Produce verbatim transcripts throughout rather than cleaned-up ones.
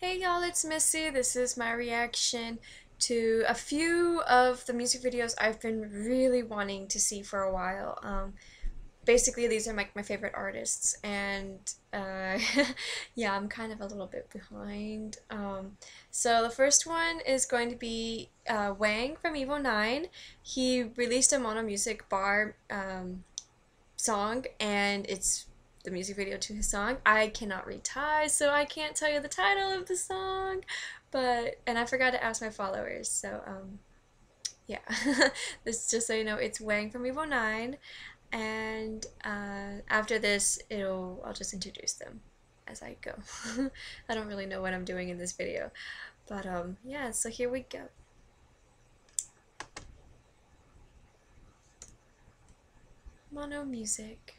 Hey y'all, it's Missy. This is my reaction to a few of the music videos I've been really wanting to see for a while. Um, basically, these are like my, my favorite artists, and uh, yeah, I'm kind of a little bit behind. Um, so the first one is going to be uh, Wang from Evo Nine. He released a Mono Music Bar um, song, and it's the music video to his song. I cannot read Thai, so I can't tell you the title of the song, but and I forgot to ask my followers, so um yeah. This, just so you know, it's Wang from Evo Nine, and uh after this it'll I'll just introduce them as I go. I don't really know what I'm doing in this video, but um yeah, so here we go. Mono Music.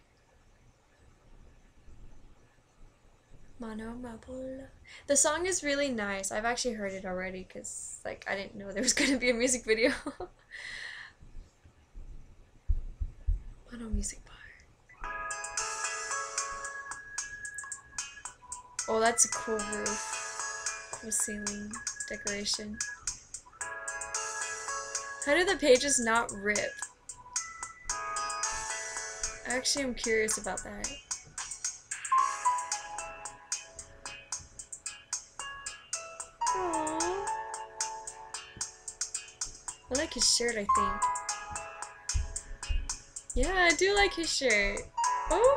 Mono Mabula. The song is really nice. I've actually heard it already because, like, I didn't know there was going to be a music video. Mono Music Bar. Oh, that's a cool roof. Cool ceiling decoration. How do the pages not rip? Actually, I'm curious about that. I like his shirt, I think. Yeah, I do like his shirt. Oh!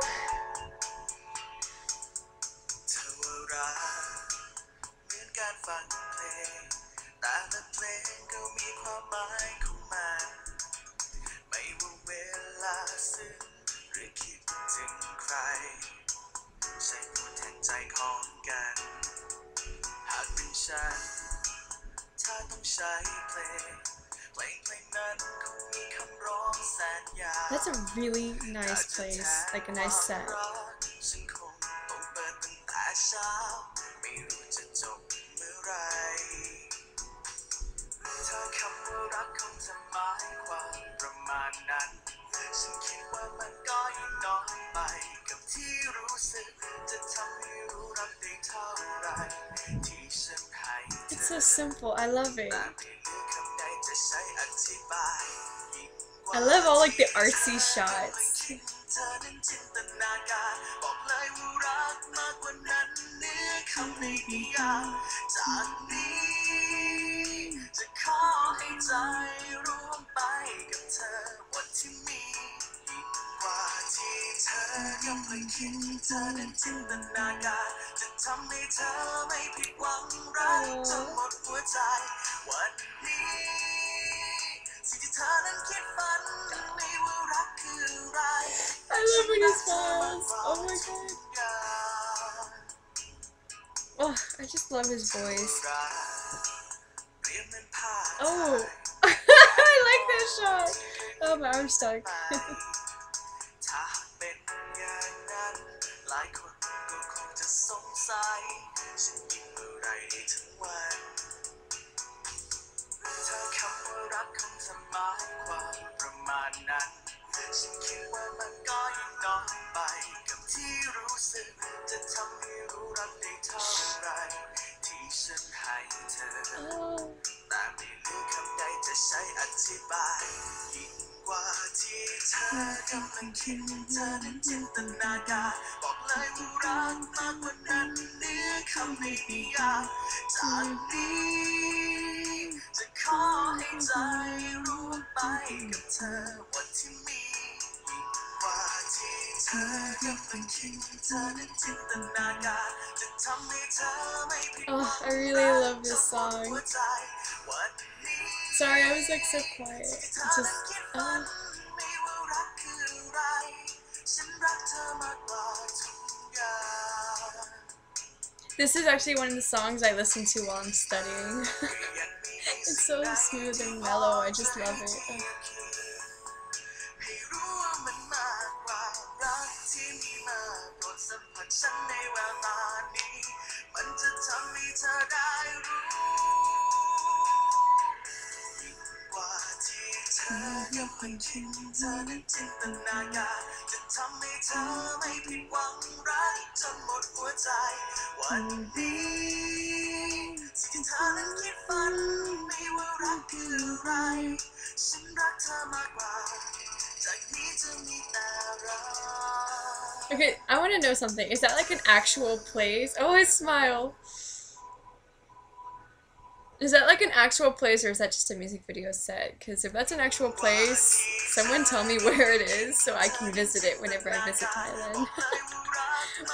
That's a really nice place, like a nice set. It's so simple, I love it. I love all like the artsy shots. I love when he smiles. Oh my god. Oh, I just love his voice. Oh, I like that shot. Oh, my arm's stuck. Oh. Oh, I really love this song. Sorry, I was like so quiet. It's just, oh. This is actually one of the songs I listen to while I'm studying. It's so smooth and mellow, I just love it. Oh. Mm-hmm. Okay, I want to know something. Is that like an actual place? Oh, I smile. Is that like an actual place or is that just a music video set? Because if that's an actual place, someone tell me where it is so I can visit it whenever I visit Thailand.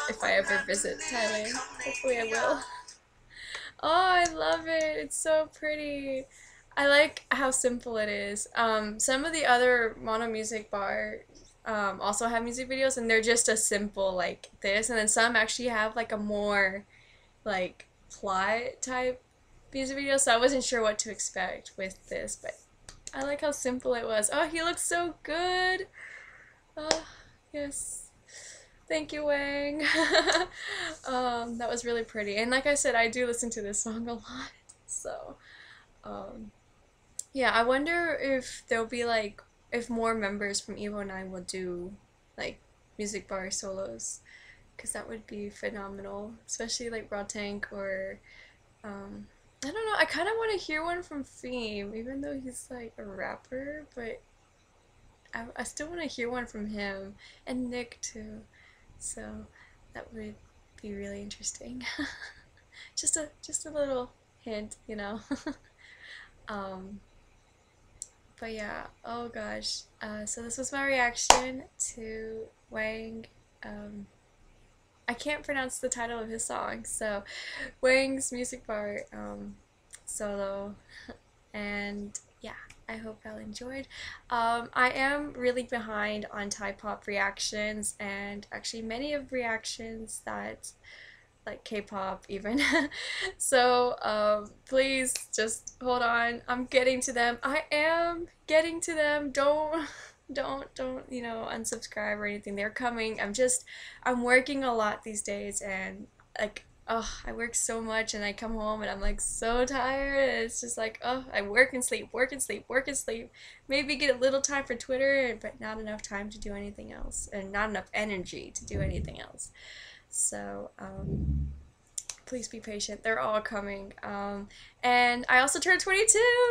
If I ever visit Thailand. Hopefully I will. Oh, I love it. It's so pretty. I like how simple it is. Um, some of the other Mono Music Bar um, also have music videos and they're just a simple like this, and then some actually have like a more like plot type music video, so I wasn't sure what to expect with this, but I like how simple it was. Oh, he looks so good. Oh, yes. Thank you, Wang. um, that was really pretty. And like I said, I do listen to this song a lot. So, um, yeah, I wonder if there'll be like, if more members from Evo Nine will do like music bar solos, because that would be phenomenal, especially like Ra-tank or, um, I don't know, I kind of want to hear one from Feme, even though he's like a rapper, but I, I still want to hear one from him and Nick too. So that would be really interesting. just a just a little hint, you know. um, but yeah, oh gosh. Uh, so this was my reaction to Wang. Um, I can't pronounce the title of his song. So Wang's Music Bar um, solo, and yeah. I hope y'all enjoyed. Um, I am really behind on Thai pop reactions, and actually many of reactions that, like K-pop even. so um, please just hold on. I'm getting to them. I am getting to them. Don't, don't, don't, you know, unsubscribe or anything. They're coming. I'm just, I'm working a lot these days, and like, oh, I work so much and I come home and I'm like so tired. It's just like, oh, I work and sleep, work and sleep, work and sleep. Maybe get a little time for Twitter, but not enough time to do anything else, and not enough energy to do anything else. So um, please be patient. They're all coming. Um, and I also turned twenty-two.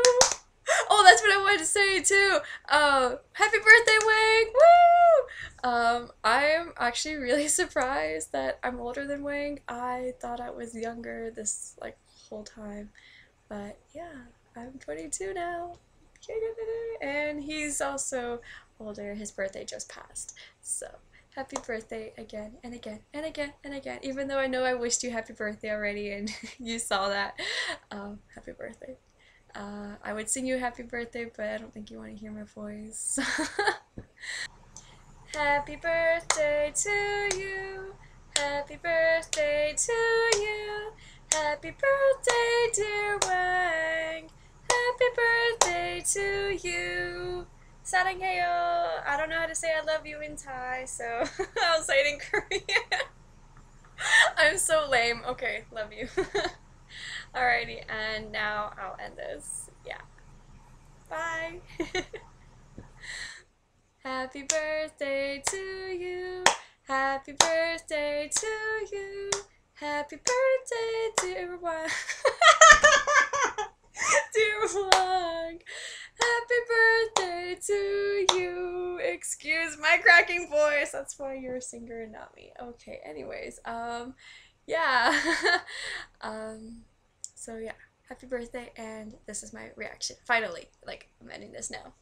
Oh, that's what I wanted to say too. Uh, happy birthday, Wang! Woo! Um, I'm actually really surprised that I'm older than Wang. I thought I was younger this like whole time, but yeah, I'm twenty-two now. And he's also older. His birthday just passed, so happy birthday again and again and again and again. Even though I know I wished you happy birthday already, and you saw that. Um, happy birthday. Uh, I would sing you happy birthday, but I don't think you want to hear my voice. Happy birthday to you. Happy birthday to you. Happy birthday, dear Wang. Happy birthday to you. Saranghaeyo. I don't know how to say I love you in Thai, so I'll say it in Korean. I'm so lame. Okay, love you. Alrighty, and now I'll end this. Yeah. Bye. Happy birthday to you. Happy birthday to you. Happy birthday, dear Wang. Dear Wang. Happy birthday to you. Excuse my cracking voice. That's why you're a singer and not me. Okay, anyways. Um, yeah. um... So yeah, happy birthday, and this is my reaction. Finally, like, I'm ending this now.